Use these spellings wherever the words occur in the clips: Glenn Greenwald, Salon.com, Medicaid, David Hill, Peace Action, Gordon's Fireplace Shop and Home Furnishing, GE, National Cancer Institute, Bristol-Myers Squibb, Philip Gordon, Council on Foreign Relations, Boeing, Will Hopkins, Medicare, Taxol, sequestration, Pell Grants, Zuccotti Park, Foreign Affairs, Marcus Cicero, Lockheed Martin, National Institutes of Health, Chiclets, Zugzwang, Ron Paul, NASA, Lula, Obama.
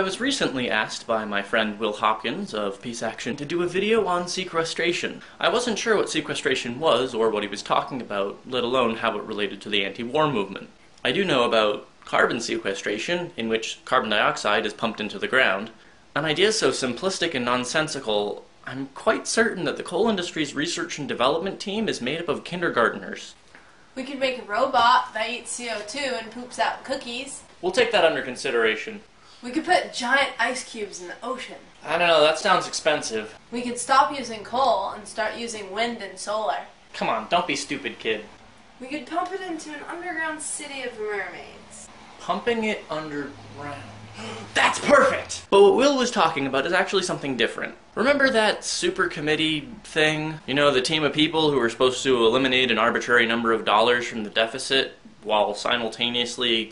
I was recently asked by my friend Will Hopkins of Peace Action to do a video on sequestration. I wasn't sure what sequestration was or what he was talking about, let alone how it related to the anti-war movement. I do know about carbon sequestration, in which carbon dioxide is pumped into the ground, an idea so simplistic and nonsensical, I'm quite certain that the coal industry's research and development team is made up of kindergartners. We could make a robot that eats CO2 and poops out cookies. We'll take that under consideration. We could put giant ice cubes in the ocean. I don't know, that sounds expensive. We could stop using coal and start using wind and solar. Come on, don't be stupid, kid. We could pump it into an underground city of mermaids. Pumping it underground. That's perfect! But what Will was talking about is actually something different. Remember that super committee thing? You know, the team of people who were supposed to eliminate an arbitrary number of dollars from the deficit while simultaneously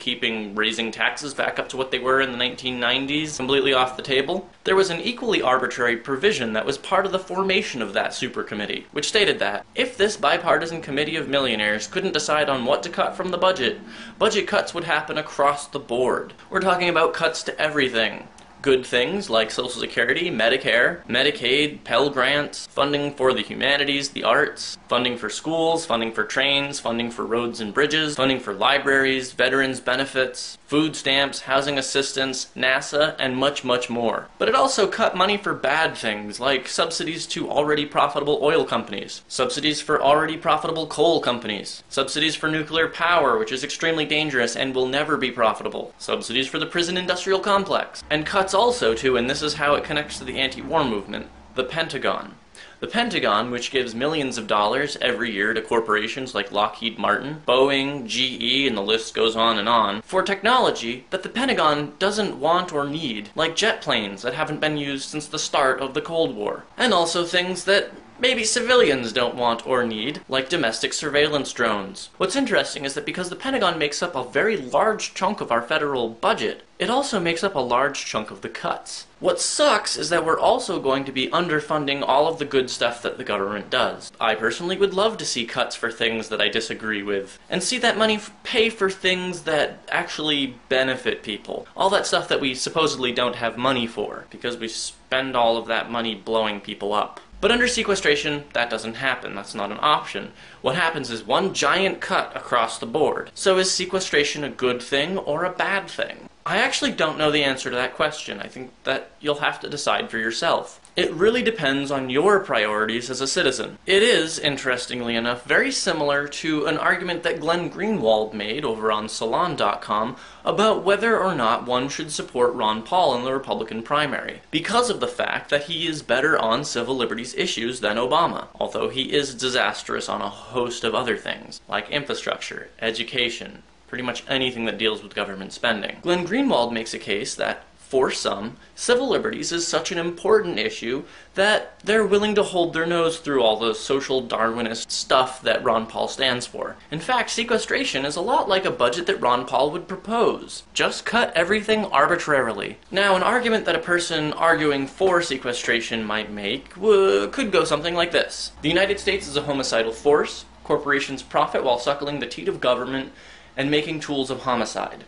raising taxes back up to what they were in the 1990s, completely off the table? There was an equally arbitrary provision that was part of the formation of that super committee, which stated that if this bipartisan committee of millionaires couldn't decide on what to cut from the budget, budget cuts would happen across the board. We're talking about cuts to everything. Good things like Social Security, Medicare, Medicaid, Pell Grants, funding for the humanities, the arts, funding for schools, funding for trains, funding for roads and bridges, funding for libraries, veterans benefits, food stamps, housing assistance, NASA, and much, much more. But it also cut money for bad things like subsidies to already profitable oil companies, subsidies for already profitable coal companies, subsidies for nuclear power, which is extremely dangerous and will never be profitable, subsidies for the prison industrial complex, and cuts also to, and this is how it connects to the anti-war movement, the Pentagon. The Pentagon, which gives millions of dollars every year to corporations like Lockheed Martin, Boeing, GE, and the list goes on, for technology that the Pentagon doesn't want or need, like jet planes that haven't been used since the start of the Cold War, and also things that maybe civilians don't want or need, like domestic surveillance drones. What's interesting is that because the Pentagon makes up a very large chunk of our federal budget, it also makes up a large chunk of the cuts. What sucks is that we're also going to be underfunding all of the good stuff that the government does. I personally would love to see cuts for things that I disagree with, and see that money pay for things that actually benefit people. All that stuff that we supposedly don't have money for, because we spend all of that money blowing people up. But under sequestration, that doesn't happen. That's not an option. What happens is one giant cut across the board. So is sequestration a good thing or a bad thing? I actually don't know the answer to that question. I think that you'll have to decide for yourself. It really depends on your priorities as a citizen. It is, interestingly enough, very similar to an argument that Glenn Greenwald made over on Salon.com about whether or not one should support Ron Paul in the Republican primary, because of the fact that he is better on civil liberties issues than Obama, although he is disastrous on a host of other things, like infrastructure, education, pretty much anything that deals with government spending. Glenn Greenwald makes a case that for some, civil liberties is such an important issue that they're willing to hold their nose through all the social Darwinist stuff that Ron Paul stands for. In fact, sequestration is a lot like a budget that Ron Paul would propose. Just cut everything arbitrarily. Now, an argument that a person arguing for sequestration might make could go something like this. The United States is a homicidal force. Corporations profit while suckling the teat of government and making tools of homicide.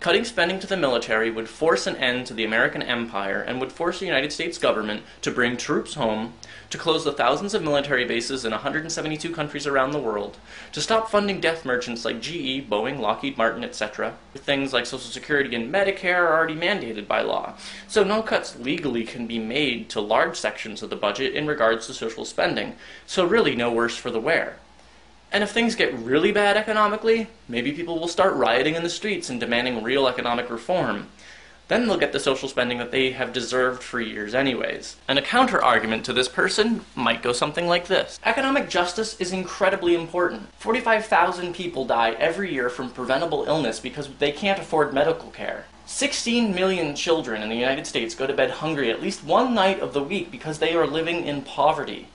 Cutting spending to the military would force an end to the American empire and would force the United States government to bring troops home, to close the thousands of military bases in 172 countries around the world, to stop funding death merchants like GE, Boeing, Lockheed Martin, etc. Things like Social Security and Medicare are already mandated by law, so no cuts legally can be made to large sections of the budget in regards to social spending, so really no worse for the wear. And if things get really bad economically, maybe people will start rioting in the streets and demanding real economic reform. Then they'll get the social spending that they have deserved for years anyways. And a counter-argument to this person might go something like this. Economic justice is incredibly important. 45,000 people die every year from preventable illness because they can't afford medical care. 16 million children in the United States go to bed hungry at least one night of the week because they are living in poverty.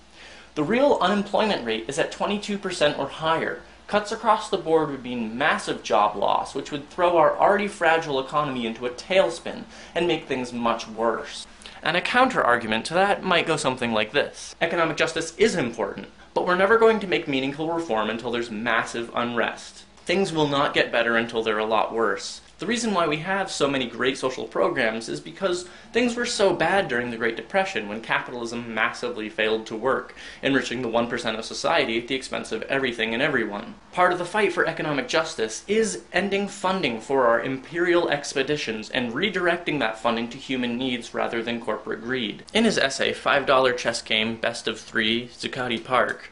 The real unemployment rate is at 22% or higher. Cuts across the board would mean massive job loss, which would throw our already fragile economy into a tailspin and make things much worse. And a counter-argument to that might go something like this. Economic justice is important, but we're never going to make meaningful reform until there's massive unrest. Things will not get better until they're a lot worse. The reason why we have so many great social programs is because things were so bad during the Great Depression when capitalism massively failed to work, enriching the 1% of society at the expense of everything and everyone. Part of the fight for economic justice is ending funding for our imperial expeditions and redirecting that funding to human needs rather than corporate greed. In his essay, $5 Chess Game, Best of Three, Zuccotti Park,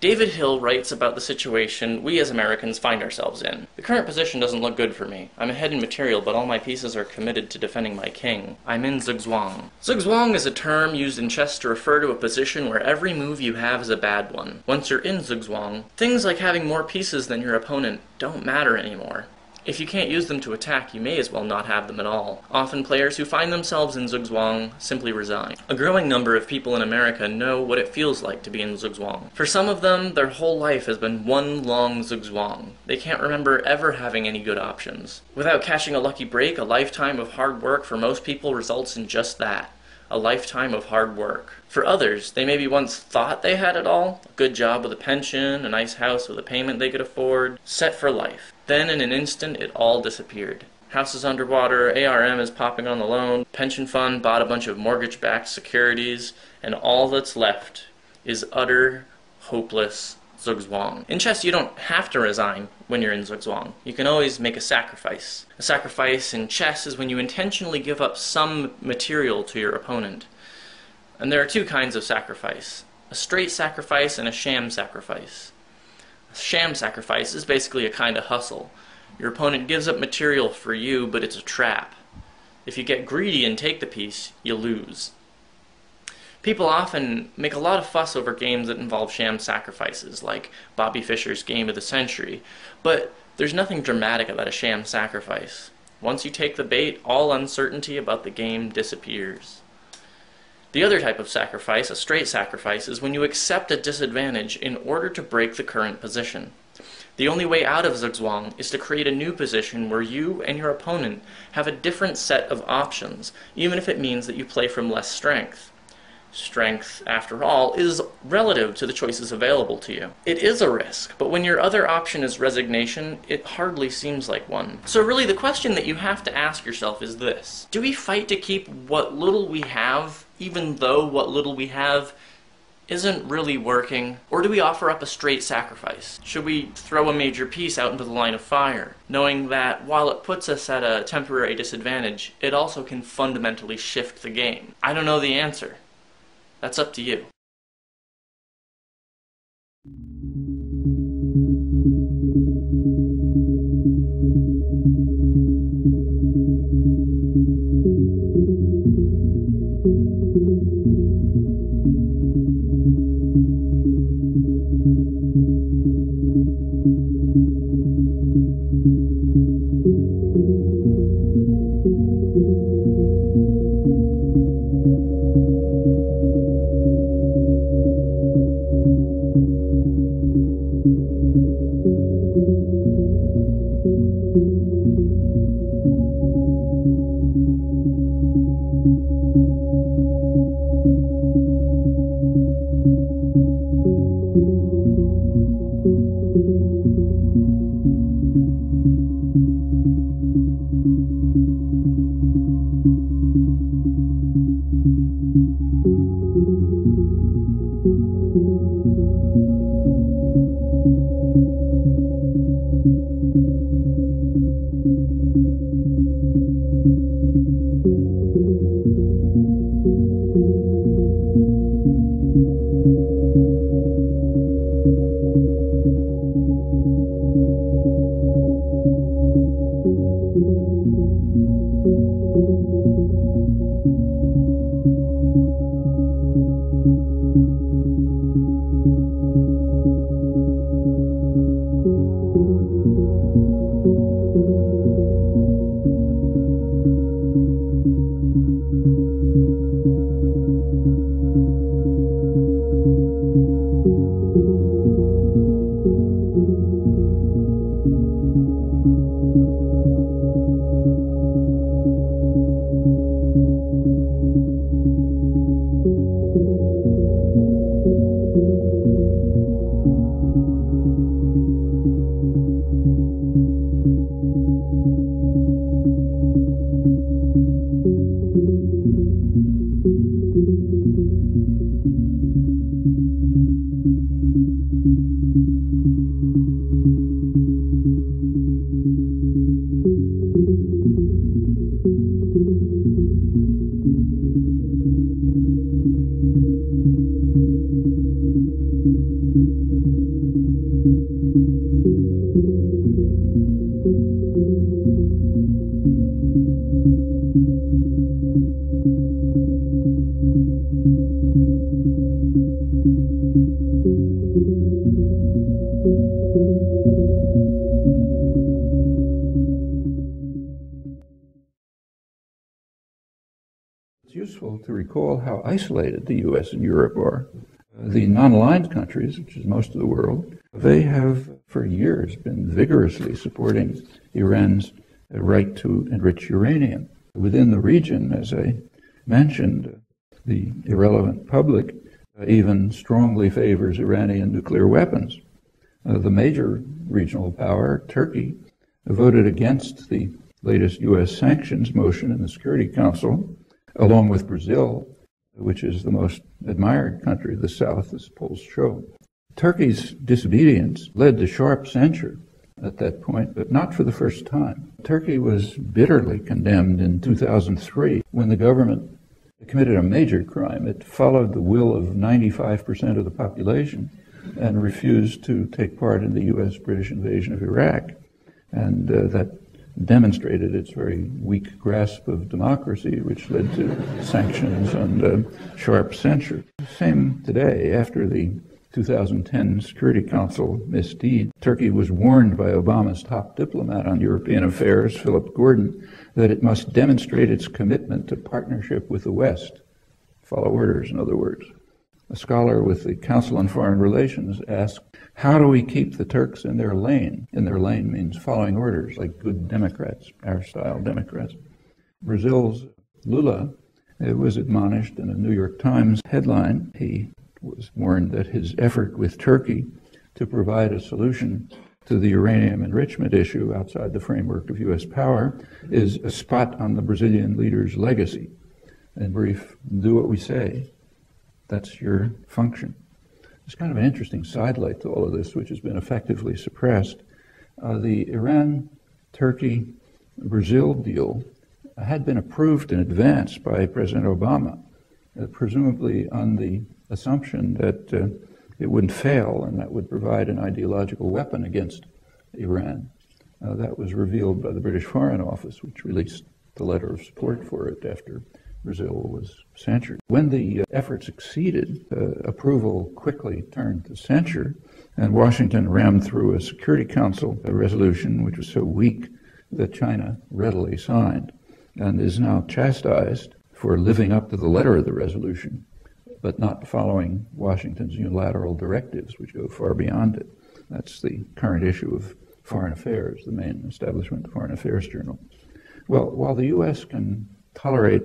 David Hill writes about the situation we as Americans find ourselves in. The current position doesn't look good for me. I'm ahead in material, but all my pieces are committed to defending my king. I'm in Zugzwang. Zugzwang is a term used in chess to refer to a position where every move you have is a bad one. Once you're in Zugzwang, things like having more pieces than your opponent don't matter anymore. If you can't use them to attack, you may as well not have them at all. Often players who find themselves in Zugzwang simply resign. A growing number of people in America know what it feels like to be in Zugzwang. For some of them, their whole life has been one long Zugzwang. They can't remember ever having any good options. Without catching a lucky break, a lifetime of hard work for most people results in just that. A lifetime of hard work. For others, they maybe once thought they had it all, a good job with a pension, a nice house with a payment they could afford, set for life. Then in an instant, it all disappeared. House is underwater, ARM is popping on the loan, pension fund bought a bunch of mortgage-backed securities, and all that's left is utter, hopeless Zugzwang. In chess, you don't have to resign when you're in Zugzwang. You can always make a sacrifice. A sacrifice in chess is when you intentionally give up some material to your opponent. And there are two kinds of sacrifice: a straight sacrifice and a sham sacrifice. A sham sacrifice is basically a kind of hustle. Your opponent gives up material for you, but it's a trap. If you get greedy and take the piece, you lose. People often make a lot of fuss over games that involve sham sacrifices, like Bobby Fischer's Game of the Century, but there's nothing dramatic about a sham sacrifice. Once you take the bait, all uncertainty about the game disappears. The other type of sacrifice, a straight sacrifice, is when you accept a disadvantage in order to break the current position. The only way out of Zugzwang is to create a new position where you and your opponent have a different set of options, even if it means that you play from less strength. Strength, after all, is relative to the choices available to you. It is a risk, but when your other option is resignation, it hardly seems like one. So really the question that you have to ask yourself is this: do we fight to keep what little we have, even though what little we have isn't really working? Or do we offer up a straight sacrifice? Should we throw a major piece out into the line of fire, knowing that while it puts us at a temporary disadvantage, it also can fundamentally shift the game? I don't know the answer. That's up to you. useful to recall how isolated the U.S. and Europe are. The non-aligned countries, which is most of the world, they have for years been vigorously supporting Iran's right to enrich uranium. Within the region, as I mentioned, the irrelevant public even strongly favors Iranian nuclear weapons. The major regional power, Turkey, voted against the latest U.S. sanctions motion in the Security Council, along with Brazil, which is the most admired country of the South, as polls show. Turkey's disobedience led to sharp censure at that point, but not for the first time. Turkey was bitterly condemned in 2003 when the government committed a major crime. It followed the will of 95% of the population and refused to take part in the U.S.-British invasion of Iraq. And that demonstrated its very weak grasp of democracy, which led to sanctions and sharp censure. Same today. After the 2010 Security Council misdeed, Turkey was warned by Obama's top diplomat on European affairs, Philip Gordon, that it must demonstrate its commitment to partnership with the West. Follow orders, in other words. A scholar with the Council on Foreign Relations asked, how do we keep the Turks in their lane? In their lane means following orders, like good Democrats, our style Democrats. Brazil's Lula was admonished in a New York Times headline. He was warned that his effort with Turkey to provide a solution to the uranium enrichment issue outside the framework of U.S. power is a spot on the Brazilian leader's legacy. In brief, do what we say. That's your function. It's kind of an interesting sidelight to all of this, which has been effectively suppressed. The Iran-Turkey-Brazil deal had been approved in advance by President Obama, presumably on the assumption that it wouldn't fail and that would provide an ideological weapon against Iran. That was revealed by the British Foreign Office, which released the letter of support for it after Brazil was censured. When the effort succeeded, approval quickly turned to censure, and Washington rammed through a Security Council resolution which was so weak that China readily signed and is now chastised for living up to the letter of the resolution, but not following Washington's unilateral directives, which go far beyond it. That's the current issue of Foreign Affairs, the main establishment Foreign Affairs journal. Well, while the U.S. can tolerate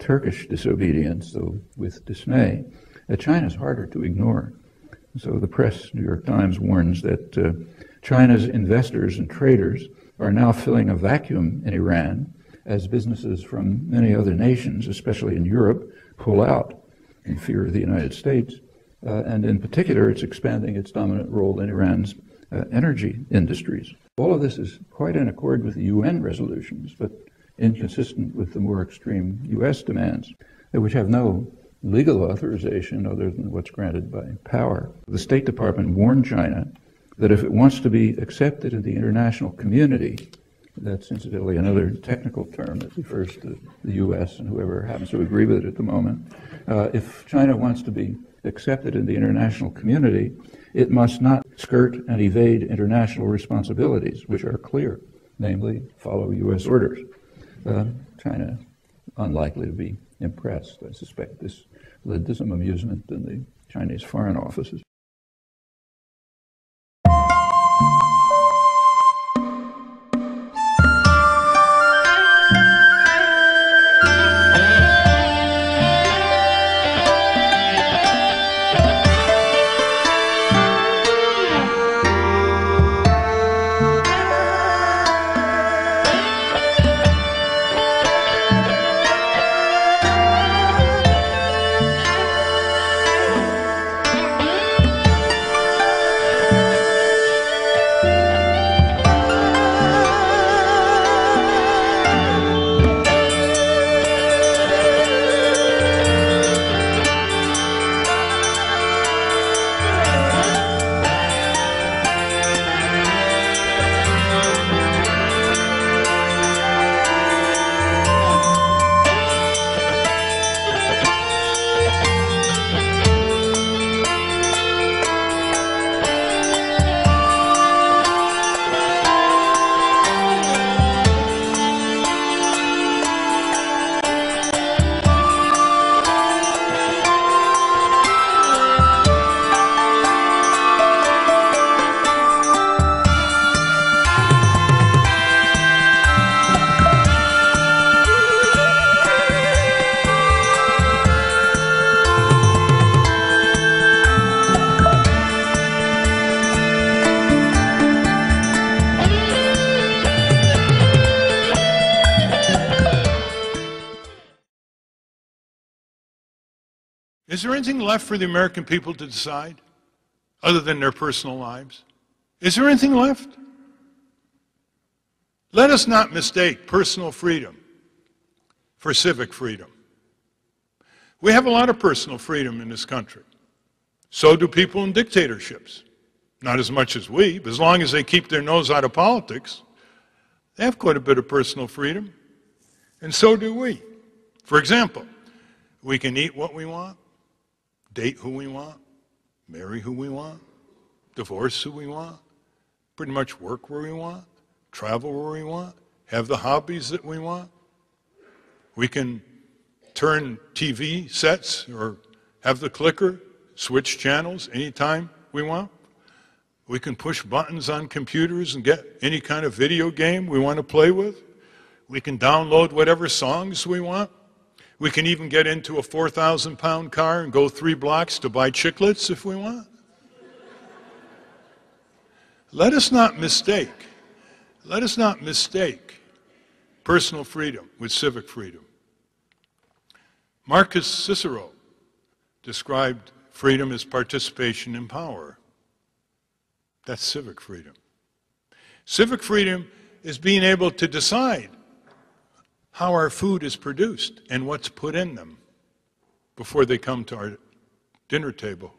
Turkish disobedience, though with dismay, China's harder to ignore. So the press, New York Times, warns that China's investors and traders are now filling a vacuum in Iran as businesses from many other nations, especially in Europe, pull out in fear of the United States. And in particular, it's expanding its dominant role in Iran's energy industries. All of this is quite in accord with the UN resolutions, but inconsistent with the more extreme U.S. demands, which have no legal authorization other than what's granted by power. The State Department warned China that if it wants to be accepted in the international community, that's incidentally another technical term that refers to the U.S. and whoever happens to agree with it at the moment, if China wants to be accepted in the international community, it must not skirt and evade international responsibilities, which are clear, namely follow U.S. orders. China, unlikely to be impressed. I suspect this led to some amusement in the Chinese foreign offices. Is there anything left for the American people to decide other than their personal lives? Is there anything left? Let us not mistake personal freedom for civic freedom. We have a lot of personal freedom in this country. So do people in dictatorships. Not as much as we, but as long as they keep their nose out of politics, they have quite a bit of personal freedom. And so do we. For example, we can eat what we want, date who we want, marry who we want, divorce who we want, pretty much work where we want, travel where we want, have the hobbies that we want. We can turn TV sets or have the clicker, switch channels anytime we want. We can push buttons on computers and get any kind of video game we want to play with. We can download whatever songs we want. We can even get into a 4,000-pound car and go 3 blocks to buy chiclets if we want. Let us not mistake personal freedom with civic freedom. Marcus Cicero described freedom as participation in power. That's civic freedom. Civic freedom is being able to decide how our food is produced and what's put in them before they come to our dinner table.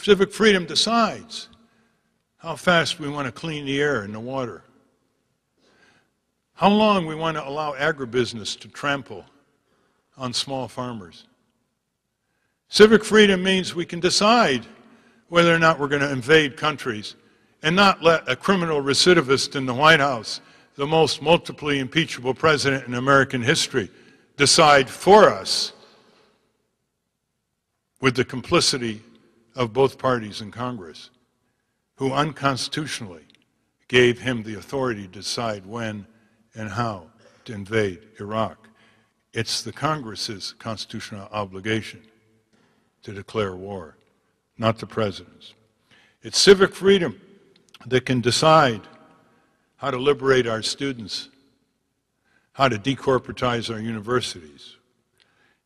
Civic freedom decides how fast we want to clean the air and the water, how long we want to allow agribusiness to trample on small farmers. Civic freedom means we can decide whether or not we're going to invade countries and not let a criminal recidivist in the White House, the most multiply impeachable president in American history, decide for us with the complicity of both parties in Congress, who unconstitutionally gave him the authority to decide when and how to invade Iraq. It's the Congress's constitutional obligation to declare war, not the president's. It's civic freedom that can decide how to liberate our students, how to decorporatize our universities.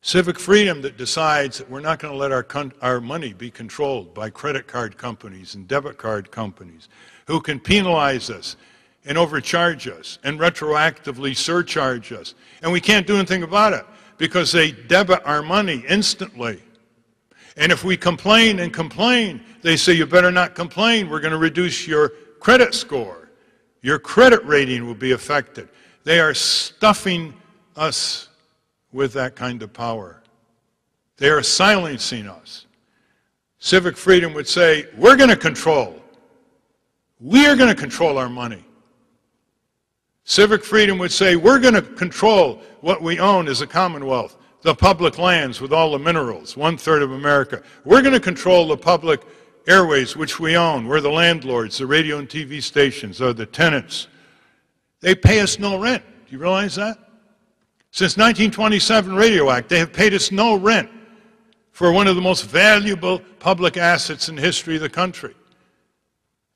Civic freedom that decides that we're not going to let our money be controlled by credit card companies and debit card companies who can penalize us and overcharge us and retroactively surcharge us. And we can't do anything about it because they debit our money instantly. And if we complain and complain, they say, you better not complain. We're going to reduce your credit score. Your credit rating will be affected. They are stuffing us with that kind of power. They are silencing us. Civic freedom would say, we're going to control. We are going to control our money. Civic freedom would say, we're going to control what we own as a commonwealth. The public lands with all the minerals, 1/3 of America. We're going to control the public airways, which we own. We're the landlords, the radio and TV stations are the tenants. They pay us no rent. Do you realize that? Since 1927 Radio Act, they have paid us no rent for one of the most valuable public assets in the history of the country.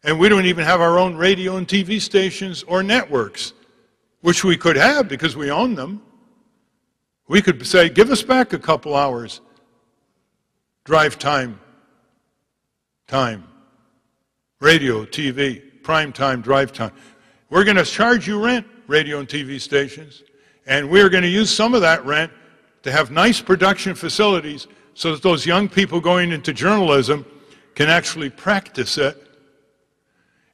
And we don't even have our own radio and TV stations or networks, which we could have because we own them. We could say, give us back a couple hours drive time, radio, TV, prime time, drive time. We're going to charge you rent, radio and TV stations, and we're going to use some of that rent to have nice production facilities so that those young people going into journalism can actually practice it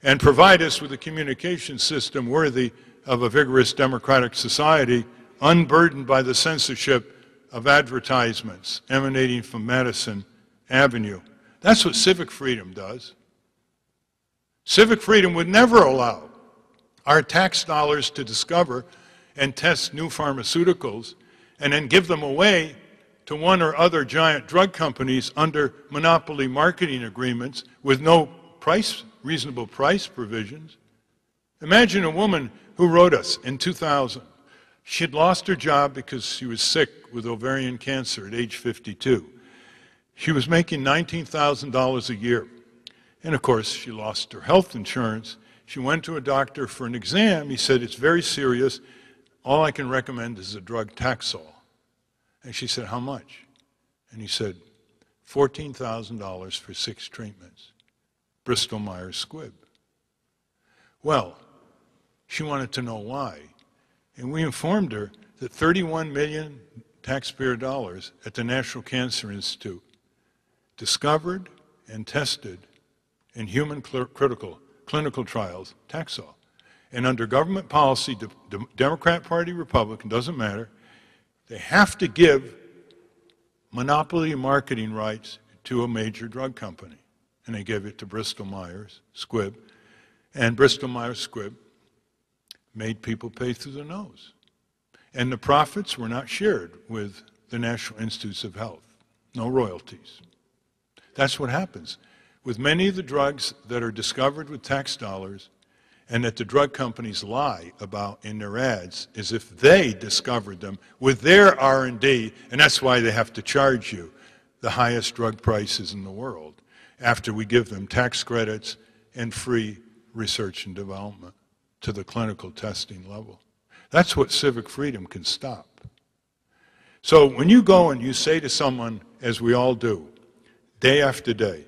and provide us with a communication system worthy of a vigorous democratic society, unburdened by the censorship of advertisements emanating from Madison Avenue. That's what civic freedom does. Civic freedom would never allow our tax dollars to discover and test new pharmaceuticals and then give them away to one or other giant drug companies under monopoly marketing agreements with no price, reasonable price provisions. Imagine a woman who wrote us in 2000. She had lost her job because she was sick with ovarian cancer at age 52. She was making $19,000 a year. And of course, she lost her health insurance. She went to a doctor for an exam. He said, it's very serious. All I can recommend is a drug Taxol. And she said, how much? And he said, $14,000 for 6 treatments, Bristol-Myers Squibb. Well, she wanted to know why. And we informed her that 31 million taxpayer dollars at the National Cancer Institute discovered and tested in human clinical trials Taxol. And under government policy, Democrat Party, Republican, doesn't matter, they have to give monopoly marketing rights to a major drug company. And they gave it to Bristol-Myers Squibb. And Bristol-Myers Squibb made people pay through the nose. And the profits were not shared with the National Institutes of Health. No royalties. That's what happens with many of the drugs that are discovered with tax dollars and that the drug companies lie about in their ads, as if they discovered them with their R&D, and that's why they have to charge you the highest drug prices in the world after we give them tax credits and free research and development to the clinical testing level. That's what civic freedom can stop. So when you go and you say to someone, as we all do, day after day,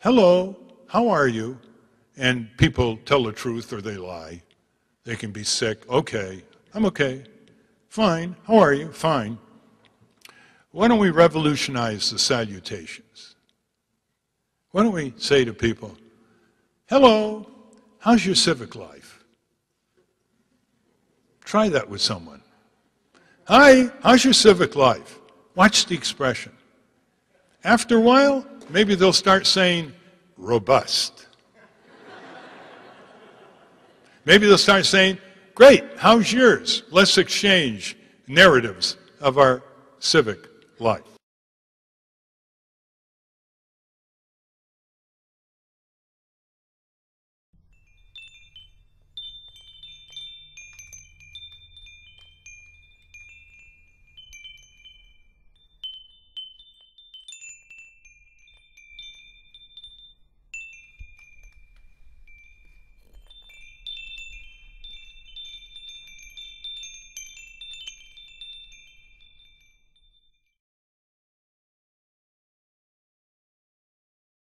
hello, how are you? And people tell the truth or they lie. They can be sick. Okay, I'm okay. Fine, how are you? Fine. Why don't we revolutionize the salutations? Why don't we say to people, hello, how's your civic life? Try that with someone. Hi, how's your civic life? Watch the expression. After a while, maybe they'll start saying, robust. Maybe they'll start saying, great, how's yours? Let's exchange narratives of our civic life.